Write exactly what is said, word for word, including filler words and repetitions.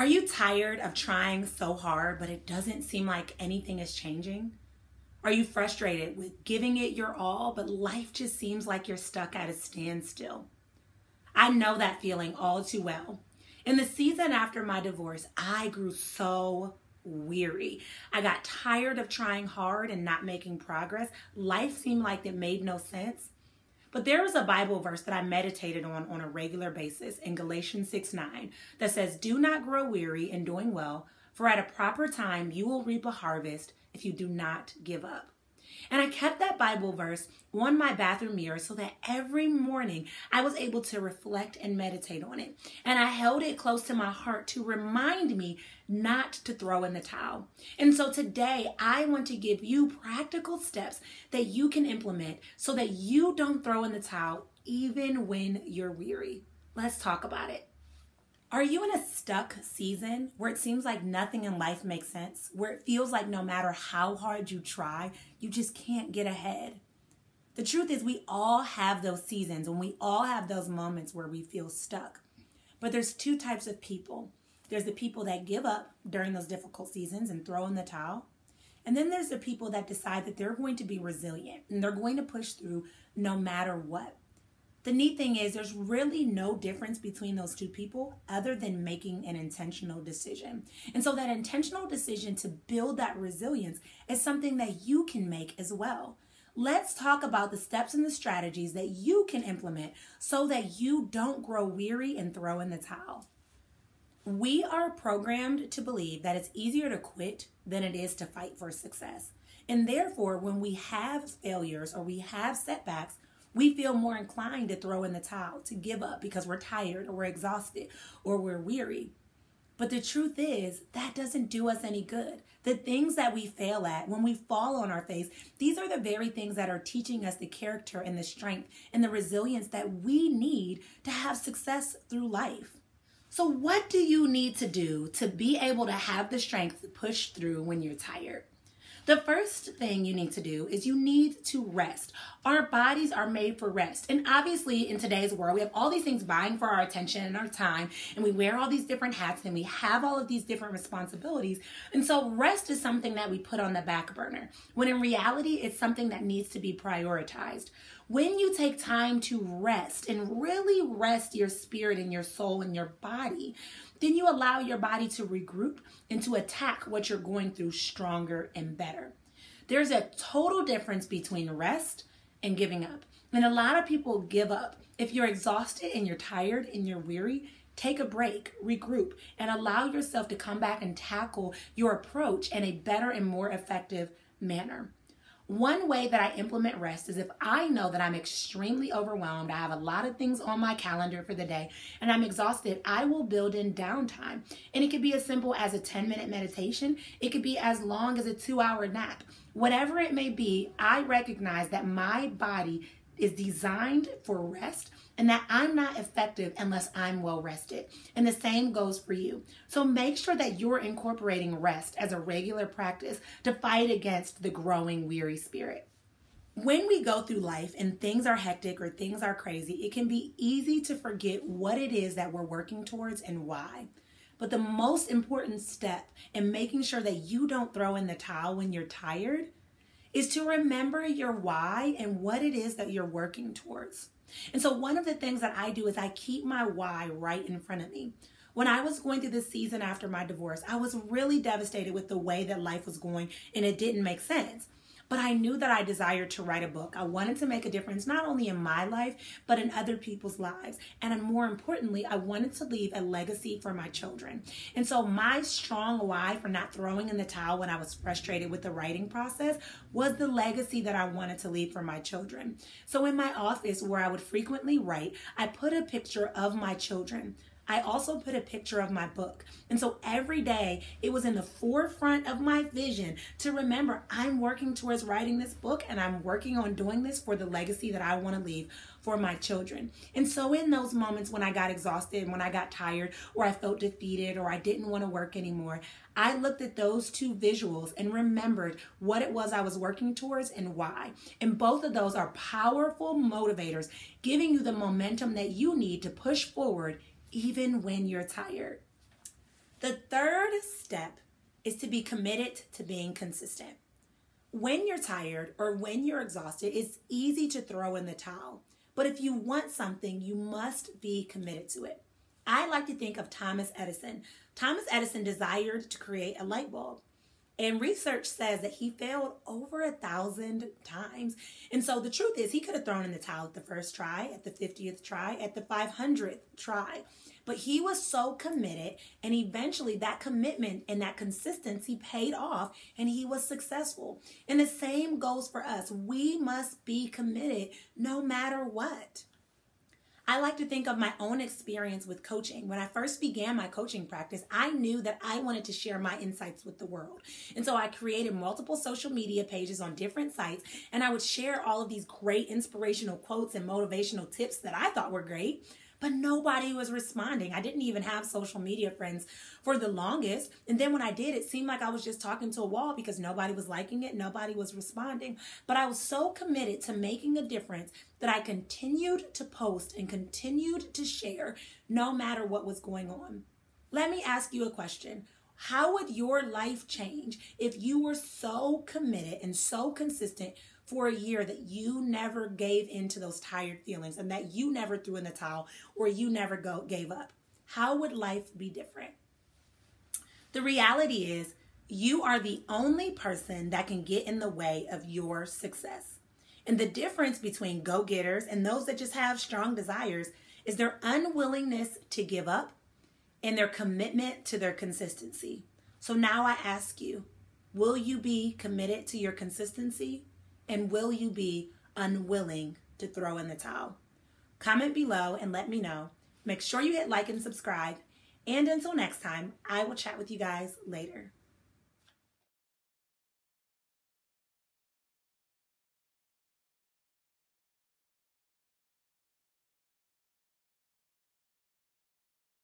Are you tired of trying so hard, but it doesn't seem like anything is changing? Are you frustrated with giving it your all, but life just seems like you're stuck at a standstill? I know that feeling all too well. In the season after my divorce, I grew so weary. I got tired of trying hard and not making progress. Life seemed like it made no sense. But there was a Bible verse that I meditated on on a regular basis in Galatians six nine that says, "Do not grow weary in doing well, for at a proper time you will reap a harvest if you do not give up." And I kept that Bible verse on my bathroom mirror so that every morning I was able to reflect and meditate on it. And I held it close to my heart to remind me not to throw in the towel. And so today I want to give you practical steps that you can implement so that you don't throw in the towel even when you're weary. Let's talk about it. Are you in a stuck season where it seems like nothing in life makes sense, where it feels like no matter how hard you try, you just can't get ahead? The truth is we all have those seasons and we all have those moments where we feel stuck. But there's two types of people. There's the people that give up during those difficult seasons and throw in the towel. And then there's the people that decide that they're going to be resilient and they're going to push through no matter what. The neat thing is there's really no difference between those two people other than making an intentional decision. And so that intentional decision to build that resilience is something that you can make as well. Let's talk about the steps and the strategies that you can implement so that you don't grow weary and throw in the towel. We are programmed to believe that it's easier to quit than it is to fight for success. And therefore, when we have failures or we have setbacks, we feel more inclined to throw in the towel, to give up because we're tired or we're exhausted or we're weary. But the truth is that doesn't do us any good. The things that we fail at, when we fall on our face, these are the very things that are teaching us the character and the strength and the resilience that we need to have success through life. So what do you need to do to be able to have the strength to push through when you're tired? The first thing you need to do is you need to rest. Our bodies are made for rest. And obviously in today's world, we have all these things vying for our attention and our time, and we wear all these different hats and we have all of these different responsibilities. And so rest is something that we put on the back burner, when in reality, it's something that needs to be prioritized. When you take time to rest and really rest your spirit and your soul and your body, then you allow your body to regroup and to attack what you're going through stronger and better. There's a total difference between rest and giving up. And a lot of people give up. If you're exhausted and you're tired and you're weary, take a break, regroup, and allow yourself to come back and tackle your approach in a better and more effective manner. One way that I implement rest is if I know that I'm extremely overwhelmed, I have a lot of things on my calendar for the day, and I'm exhausted, I will build in downtime. And it could be as simple as a ten minute meditation. It could be as long as a two hour nap. Whatever it may be, I recognize that my body is designed for rest and that I'm not effective unless I'm well rested. And the same goes for you. So make sure that you're incorporating rest as a regular practice to fight against the growing weary spirit. When we go through life and things are hectic or things are crazy, it can be easy to forget what it is that we're working towards and why. But the most important step in making sure that you don't throw in the towel when you're tired is to remember your why and what it is that you're working towards. And so one of the things that I do is I keep my why right in front of me. When I was going through this season after my divorce, I was really devastated with the way that life was going and it didn't make sense. But I knew that I desired to write a book. I wanted to make a difference not only in my life, but in other people's lives. And more importantly, I wanted to leave a legacy for my children. And so my strong why for not throwing in the towel when I was frustrated with the writing process was the legacy that I wanted to leave for my children. So in my office where I would frequently write, I put a picture of my children. I also put a picture of my book. And so every day it was in the forefront of my vision to remember I'm working towards writing this book and I'm working on doing this for the legacy that I want to leave for my children. And so in those moments when I got exhausted, when I got tired, or I felt defeated, or I didn't want to work anymore, I looked at those two visuals and remembered what it was I was working towards and why. And both of those are powerful motivators, giving you the momentum that you need to push forward even when you're tired. The The third step is to be committed to being consistent. When you're tired or when you're exhausted, it's easy to throw in the towel. But if you want something, you must be committed to it. I like to think of Thomas Edison. Thomas Edison desired to create a light bulb. And research says that he failed over a thousand times. And so the truth is, he could have thrown in the towel at the first try, at the fiftieth try, at the five hundredth try. But he was so committed, and eventually that commitment and that consistency paid off, and he was successful. And the same goes for us. We must be committed no matter what. I like to think of my own experience with coaching. When I first began my coaching practice, I knew that I wanted to share my insights with the world. And so I created multiple social media pages on different sites, and I would share all of these great inspirational quotes and motivational tips that I thought were great. But nobody was responding. I didn't even have social media friends for the longest. And then when I did, it seemed like I was just talking to a wall because nobody was liking it. Nobody was responding. But I was so committed to making a difference that I continued to post and continued to share no matter what was going on. Let me ask you a question. How would your life change if you were so committed and so consistent for a year that you never gave in to those tired feelings and that you never threw in the towel or you never go, gave up? How would life be different? The reality is, you are the only person that can get in the way of your success. And the difference between go-getters and those that just have strong desires is their unwillingness to give up and their commitment to their consistency. So now I ask you, will you be committed to your consistency? And will you be unwilling to throw in the towel? Comment below and let me know. Make sure you hit like and subscribe. And until next time, I will chat with you guys later.